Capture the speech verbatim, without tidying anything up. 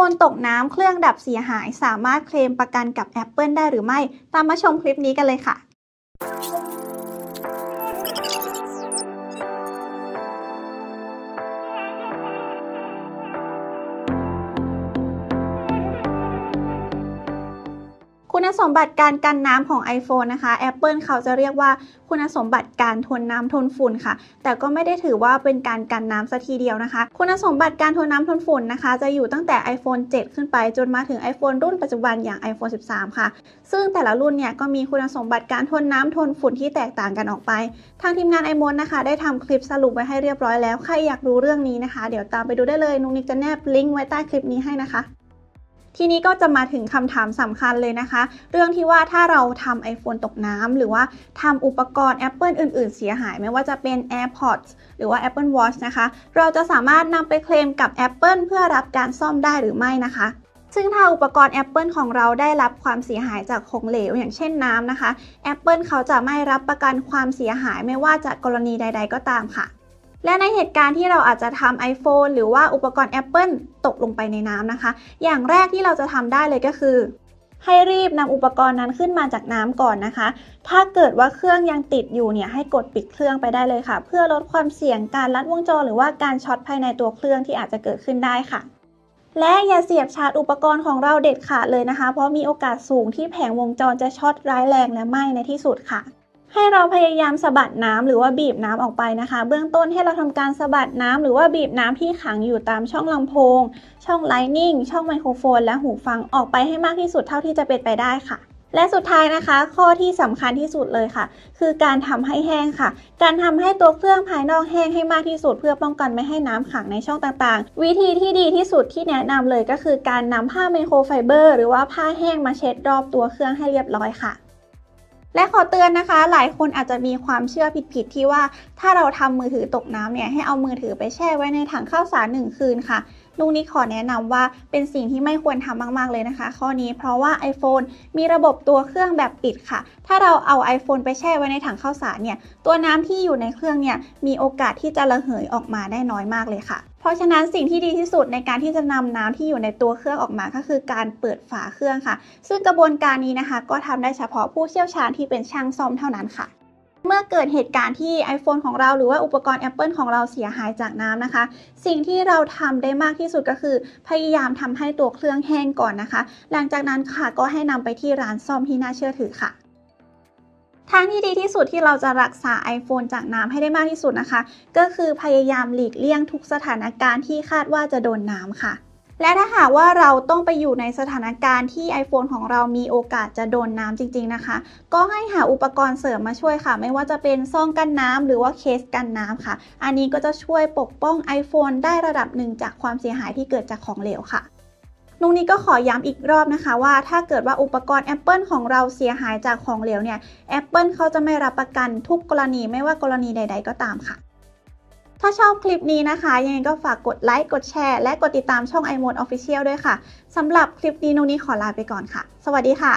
iPhone ตกน้ำเครื่องดับเสียหายสามารถเคลมประกันกับ Apple ได้หรือไม่ตามมาชมคลิปนี้กันเลยค่ะคุณสมบัติการกันน้ำของ iPhone นะคะ Apple เขาจะเรียกว่าคุณสมบัติการทนน้ำทนฝุ่นค่ะแต่ก็ไม่ได้ถือว่าเป็นการกันน้ำซะทีเดียวนะคะคุณสมบัติการทนน้ำทนฝุ่นนะคะจะอยู่ตั้งแต่ ไอโฟนเซเว่น ขึ้นไปจนมาถึง iPhone รุ่นปัจจุบันอย่าง ไอโฟนสิบสาม ค่ะซึ่งแต่ละรุ่นเนี่ยก็มีคุณสมบัติการทนน้ำทนฝุ่นที่แตกต่างกันออกไปทางทีมงาน iMoD นะคะได้ทำคลิปสรุปไว้ให้เรียบร้อยแล้วใครอยากรู้เรื่องนี้นะคะเดี๋ยวตามไปดูได้เลยนุ๊กนิกจะแนบลิงก์ไว้ใต้คลิปนี้ให้นะคะทีนี้ก็จะมาถึงคำถามสำคัญเลยนะคะเรื่องที่ว่าถ้าเราทำ iPhone ตกน้ำหรือว่าทำอุปกรณ์ Apple อื่นๆเสียหายไม่ว่าจะเป็น AirPods หรือว่า Apple Watch นะคะเราจะสามารถนำไปเคลมกับ Apple เพื่อรับการซ่อมได้หรือไม่นะคะซึ่งถ้าอุปกรณ์ Apple ของเราได้รับความเสียหายจากของเหลวอย่างเช่นน้ำนะคะ Apple เขาจะไม่รับประกันความเสียหายไม่ว่าจะกรณีใดๆก็ตามค่ะและในเหตุการณ์ที่เราอาจจะทำ iPhone หรือว่าอุปกรณ์ Apple ตกลงไปในน้ำนะคะอย่างแรกที่เราจะทำได้เลยก็คือให้รีบนำอุปกรณ์นั้นขึ้นมาจากน้ำก่อนนะคะถ้าเกิดว่าเครื่องยังติดอยู่เนี่ยให้กดปิดเครื่องไปได้เลยค่ะเพื่อลดความเสี่ยงการลัดวงจรหรือว่าการช็อตภายในตัวเครื่องที่อาจจะเกิดขึ้นได้ค่ะและอย่าเสียบชาร์จอุปกรณ์ของเราเด็ดขาดเลยนะคะเพราะมีโอกาสสูงที่แผงวงจรจะช็อตร้ายแรงและไหม้ในที่สุดค่ะให้เราพยายามสะบัดน้ำหรือว่าบีบน้ำออกไปนะคะเบื้องต้นให้เราทำการสะบัดน้ำหรือว่าบีบน้ำที่ขังอยู่ตามช่องลำโพงช่อง ไลท์นิ่ง ช่องไมโครโฟนและหูฟังออกไปให้มากที่สุดเท่าที่จะเป็นไปได้ค่ะและสุดท้ายนะคะข้อที่สำคัญที่สุดเลยค่ะคือการทำให้แห้งค่ะการทำให้ตัวเครื่องภายนอกแห้งให้มากที่สุดเพื่อป้องกันไม่ให้น้ำขังในช่องต่างๆวิธีที่ดีที่สุดที่แนะนำเลยก็คือการนำผ้าไมโครไฟเบอร์หรือว่าผ้าแห้งมาเช็ดรอบตัวเครื่องให้เรียบร้อยค่ะและขอเตือนนะคะหลายคนอาจจะมีความเชื่อผิดๆที่ว่าถ้าเราทำมือถือตกน้ำเนี่ยให้เอามือถือไปแช่ไว้ในถังข้าวสารหนึ่งคืนค่ะนุ๊กนิกขอแนะนำว่าเป็นสิ่งที่ไม่ควรทำมากๆเลยนะคะข้อนี้เพราะว่า iPhone มีระบบตัวเครื่องแบบปิดค่ะถ้าเราเอา iPhone ไปแช่ไว้ในถังข้าวสารเนี่ยตัวน้ำที่อยู่ในเครื่องเนี่ยมีโอกาสที่จะระเหยออกมาได้น้อยมากเลยค่ะเพราะฉะนั้นสิ่งที่ดีที่สุดในการที่จะนำน้ำที่อยู่ในตัวเครื่องออกมาก็คือการเปิดฝาเครื่องค่ะซึ่งกระบวนการนี้นะคะก็ทำได้เฉพาะผู้เชี่ยวชาญที่เป็นช่างซ่อมเท่านั้นค่ะเมื่อเกิดเหตุการณ์ที่ iPhone ของเราหรือว่าอุปกรณ์ Apple ของเราเสียหายจากน้ำนะคะสิ่งที่เราทำได้มากที่สุดก็คือพยายามทำให้ตัวเครื่องแห้งก่อนนะคะหลังจากนั้นค่ะก็ให้นำไปที่ร้านซ่อมที่น่าเชื่อถือค่ะทางที่ดีที่สุดที่เราจะรักษา iPhone จากน้ำให้ได้มากที่สุดนะคะก็คือพยายามหลีกเลี่ยงทุกสถานการณ์ที่คาดว่าจะโดนน้ำค่ะและถ้าหากว่าเราต้องไปอยู่ในสถานการณ์ที่ iPhone ของเรามีโอกาสจะโดนน้ำจริงๆนะคะก็ให้หาอุปกรณ์เสริมมาช่วยค่ะไม่ว่าจะเป็นซองกันน้ำหรือว่าเคสกันน้ำค่ะอันนี้ก็จะช่วยปกป้อง iPhone ได้ระดับหนึ่งจากความเสียหายที่เกิดจากของเหลวค่ะนุ๊กนิกก็ขอย้ำอีกรอบนะคะว่าถ้าเกิดว่าอุปกรณ์ Apple ของเราเสียหายจากของเหลวเนี่ย Apple เขาจะไม่รับประกันทุกกรณีไม่ว่ากรณีใดๆก็ตามค่ะถ้าชอบคลิปนี้นะคะยังไงก็ฝากกดไลค์กดแชร์และกดติดตามช่อง iMoD Official ด้วยค่ะสำหรับคลิปนี้นุ๊กนิกขอลาไปก่อนค่ะสวัสดีค่ะ